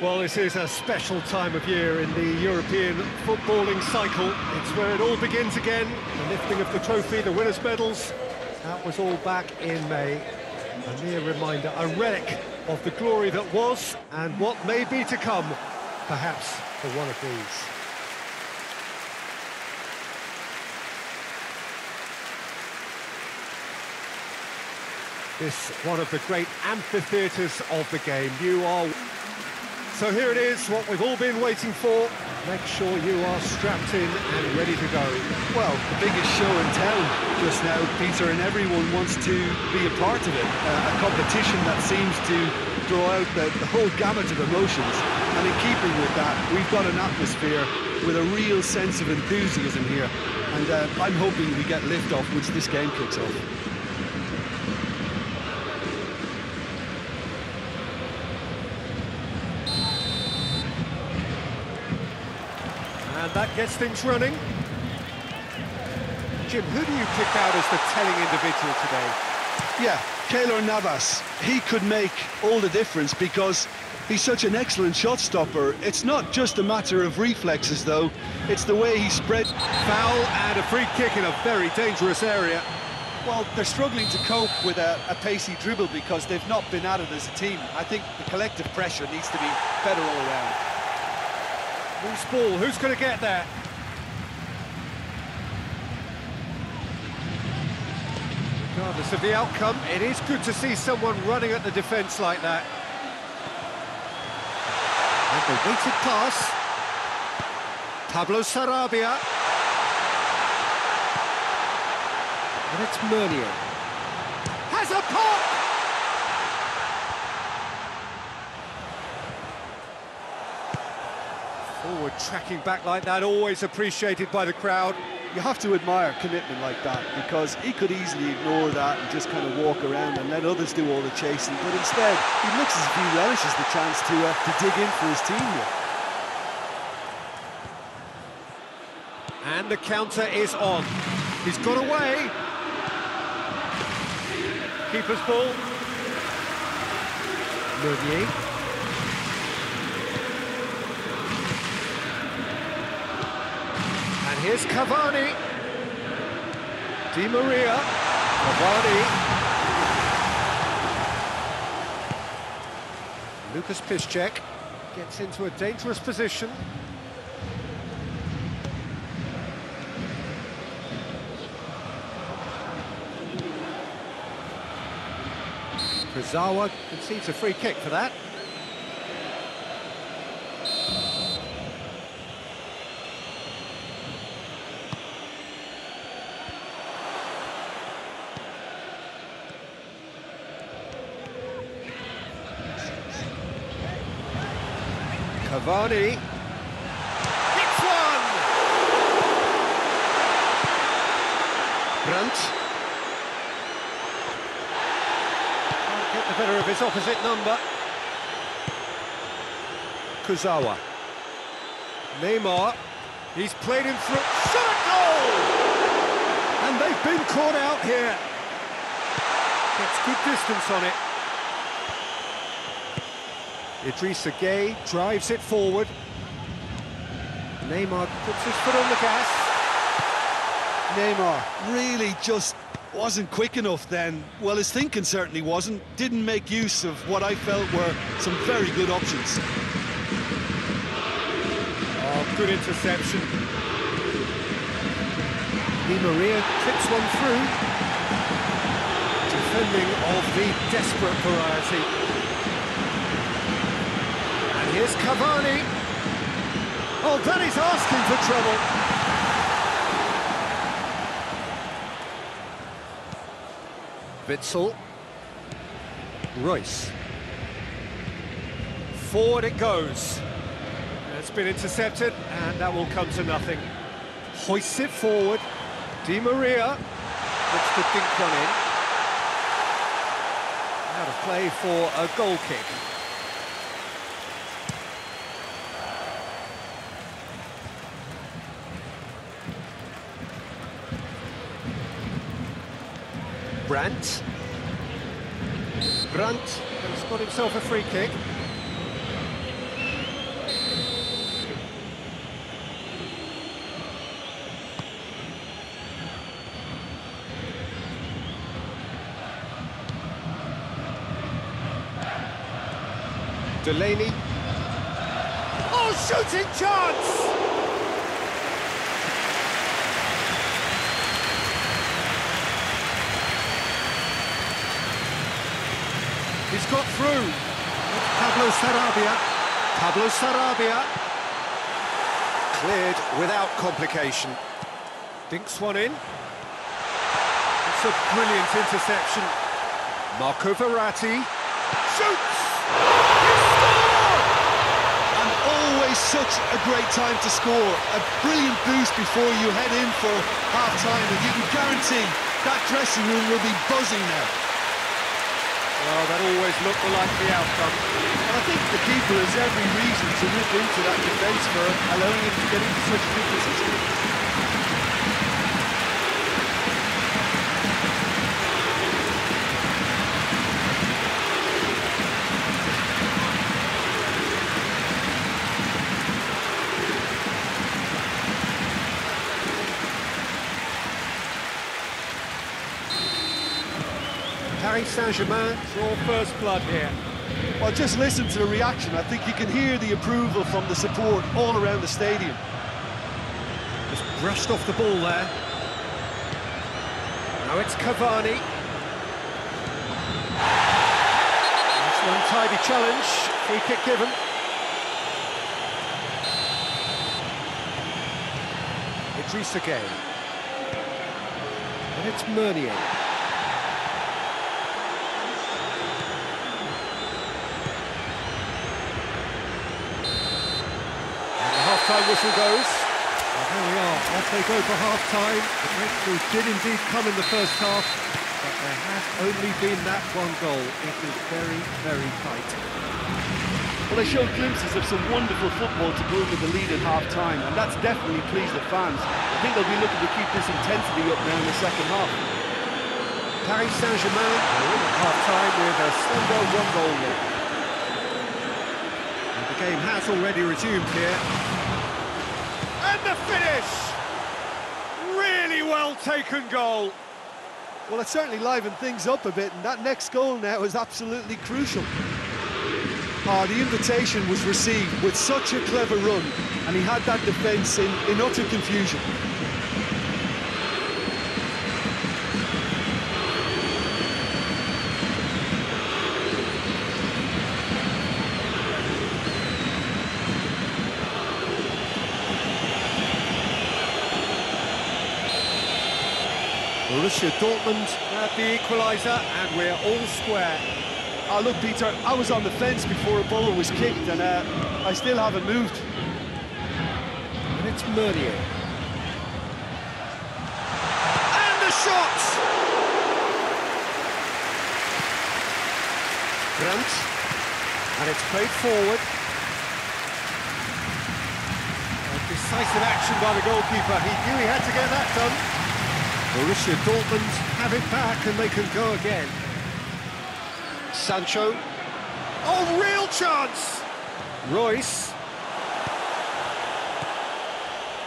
Well, this is a special time of year in the European footballing cycle. It's where it all begins again, the lifting of the trophy, the winners' medals. That was all back in May. A mere reminder, a relic of the glory that was and what may be to come, perhaps for one of these. This one of the great amphitheatres of the game. You are... So here it is, what we've all been waiting for. Make sure you are strapped in and ready to go. Well, the biggest show in town just now, Peter, and everyone wants to be a part of it. A competition that seems to draw out the whole gamut of emotions. And in keeping with that, we've got an atmosphere with a real sense of enthusiasm here. And I'm hoping we get lift-off once this game kicks off. And that gets things running. Jim, who do you pick out as the telling individual today? Yeah, Keylor Navas. He could make all the difference because he's such an excellent shot stopper. It's not just a matter of reflexes, though. It's the way he spreads. Foul and a free kick in a very dangerous area. Well, they're struggling to cope with a pacey dribble because they've not been at it as a team. I think the collective pressure needs to be better all around. Loose ball, who's going to get there? Regardless of the outcome, it is good to see someone running at the defence like that. And the weighted pass. Pablo Sarabia. And it's Merlier. Has a pop! Forward tracking back like that, always appreciated by the crowd. You have to admire commitment like that, because he could easily ignore that and just kind of walk around and let others do all the chasing, but instead he looks as if he relishes the chance to dig in for his team here. And the counter is on. He's got away. Keeper's ball. Meunier. Here's Cavani. Di Maria. Cavani. Lukas Piszczek gets into a dangerous position. Pizarro concedes a free kick for that. Cavani hits one! Brandt can't get the better of his opposite number. Kuzawa. Neymar, he's played him through. Shot goal! And they've been caught out here. Gets good distance on it. Idrissa Gueye drives it forward. Neymar puts his foot on the gas. Neymar really just wasn't quick enough then. Well, his thinking certainly wasn't. Didn't make use of what I felt were some very good options. Oh, good interception. Di Maria tips one through. Defending of the desperate variety. Here's Cavani. Oh, that is asking for trouble. Bitzel. Royce. Forward it goes. It's been intercepted, and that will come to nothing. Hoists it forward. Di Maria looks to dink one in. Now to play for a goal kick. Brandt has got himself a free kick. Delaney. Oh, shooting chance! He's got through. Pablo Sarabia. Cleared without complication. Dinks one in. It's a brilliant interception. Marco Verratti shoots! He scored! And always such a great time to score. A brilliant boost before you head in for half-time, and you can guarantee that dressing room will be buzzing now. Well, that always looked like the outcome. And I think the keeper has every reason to rip into that defence for allowing him to get into such a good position. Paris Saint Germain draw first blood here. Well, just listen to the reaction. I think you can hear the approval from the support all around the stadium. Just brushed off the ball there. Now it's Cavani. That's an untidy challenge. Free kick given. Idrissa Gueye. And it's Merlier. Time whistle goes. Well, here we are, off they go for half-time. The breakthrough did indeed come in the first half, but there has only been that one goal. It is very, very tight. Well, they showed glimpses of some wonderful football to go with the lead at half-time, and that's definitely pleased the fans. I think they'll be looking to keep this intensity up now in the second half. Paris Saint-Germain are in at half-time with a slender one-goal lead. And the game has already resumed here. The finish! Really well-taken goal. Well, it certainly livened things up a bit, and that next goal now is absolutely crucial. Oh, the invitation was received with such a clever run, and he had that defence in utter confusion. Borussia Dortmund at the equaliser, and we're all square. Oh, look, Peter, I was on the fence before a ball was kicked, and I still haven't moved. And it's Merlier. And the shot! Brandt, and it's played forward. A decisive action by the goalkeeper. He knew he had to get that done. Borussia Dortmund have it back, and they can go again. Sancho. Oh, real chance! Royce.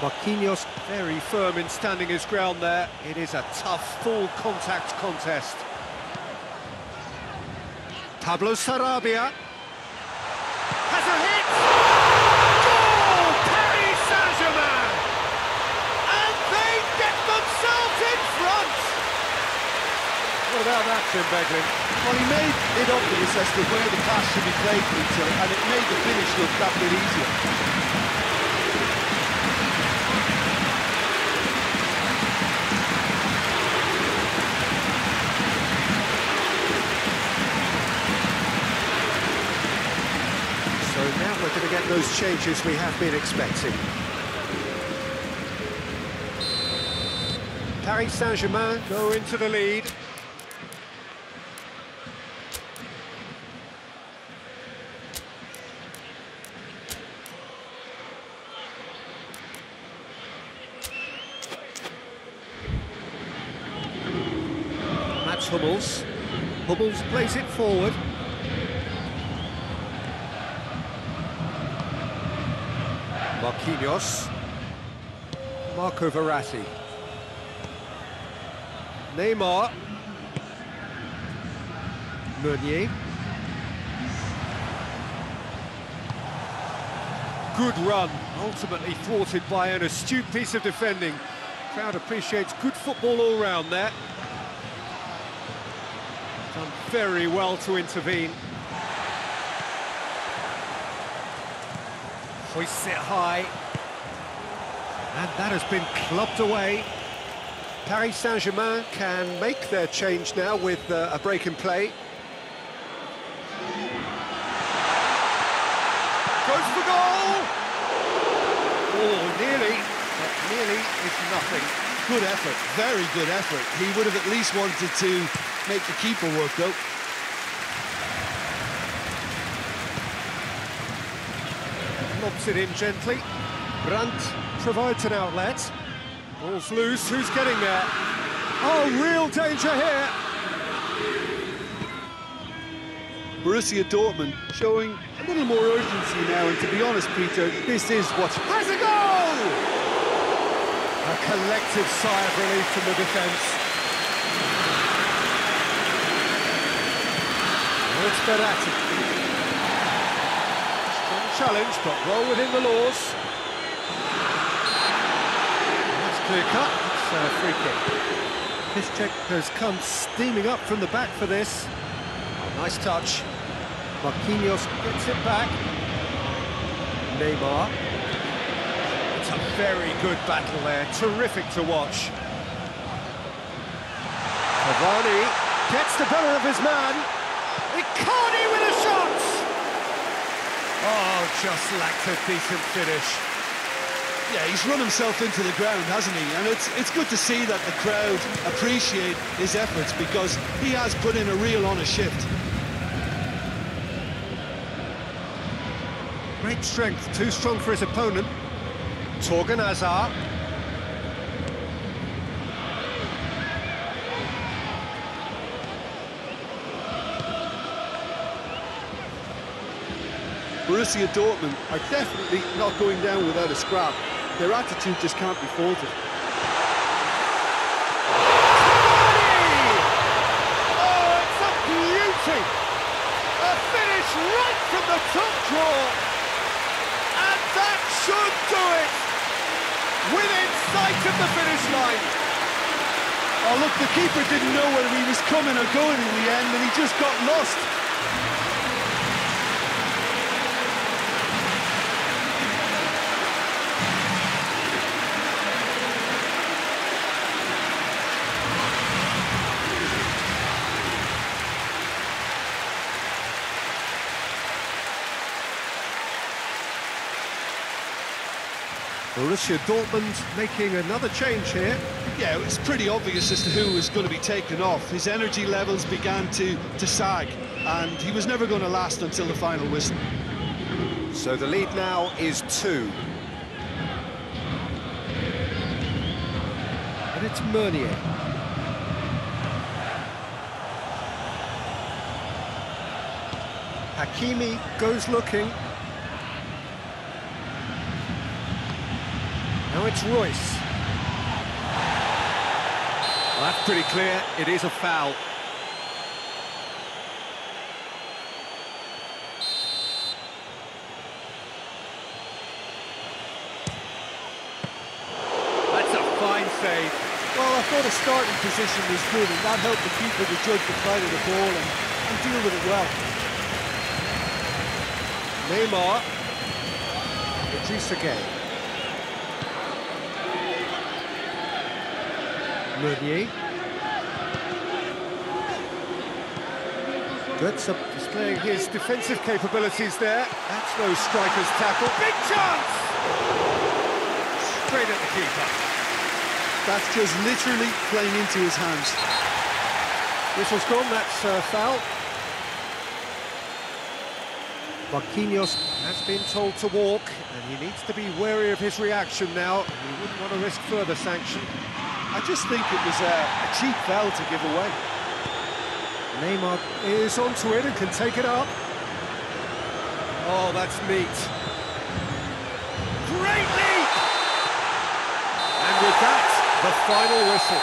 Marquinhos very firm in standing his ground there. It is a tough, full-contact contest. Pablo Sarabia. Has a hit! Goal! Paris Saint-Germain! And they get themselves in front! What about that, Tim Beglin? Well, he made it obvious as to where the pass should be played, Peter, and it made the finish look that bit easier. So now we're going to get those changes we have been expecting. Paris Saint-Germain go into the lead. That's Hummels. Hummels plays it forward. Marquinhos. Marco Verratti. Neymar. Meunier. good run, ultimately thwarted by an astute piece of defending. Crowd appreciates good football all round there. Done very well to intervene. Hoists it high. And that has been clubbed away. Paris Saint Germain can make their change now with a break in play. Goes for goal! Oh, nearly, but nearly is nothing. Good effort, very good effort. He would have at least wanted to make the keeper work, though. Lobs it in gently. Brandt provides an outlet. Ball's loose, who's getting there? Oh, real danger here! Borussia Dortmund showing a little more urgency now, and to be honest, Peter, this is what... Has a goal! A collective sigh of relief from the defence. It's Verratti. Strong challenge, but well within the laws. That's clear cut, it's a free kick. Piszczek has come steaming up from the back for this. Nice touch. Marquinhos gets it back. Neymar. It's a very good battle there. Terrific to watch. Cavani gets the better of his man. Icardi with a shot! Oh, just lacked a decent finish. Yeah, he's run himself into the ground, hasn't he? And it's good to see that the crowd appreciate his efforts, because he has put in a real honest shift. Great strength, too strong for his opponent. Thorgan Hazard. Borussia Dortmund are definitely not going down without a scrap. Their attitude just can't be faulted. Oh, it's a beauty! A finish right from the top drawer! And that should do it! Within sight of the finish line! Oh, look, the keeper didn't know whether he was coming or going in the end, and he just got lost. Borussia Dortmund making another change here. Yeah, it's pretty obvious as to who was going to be taken off. His energy levels began to sag, and he was never going to last until the final whistle. So the lead now is 2. And it's Meunier. Hakimi goes looking. Now it's Royce. Well, that's pretty clear. It is a foul. That's a fine save. Well, I thought a starting position was good, and that helped the keeper to judge the flight of the ball and deal with it well. Neymar. Idrissa Gueye. Merlier. Goetze displaying his defensive capabilities there. That's no striker's tackle. Big chance! Straight at the keeper. That's just literally playing into his hands. Whistle's gone, that's foul. Marquinhos has been told to walk, and he needs to be wary of his reaction now. He wouldn't want to risk further sanction. I just think it was a cheap foul to give away. Neymar is onto it and can take it up. Oh, that's neat. Great leap! And with that, the final whistle.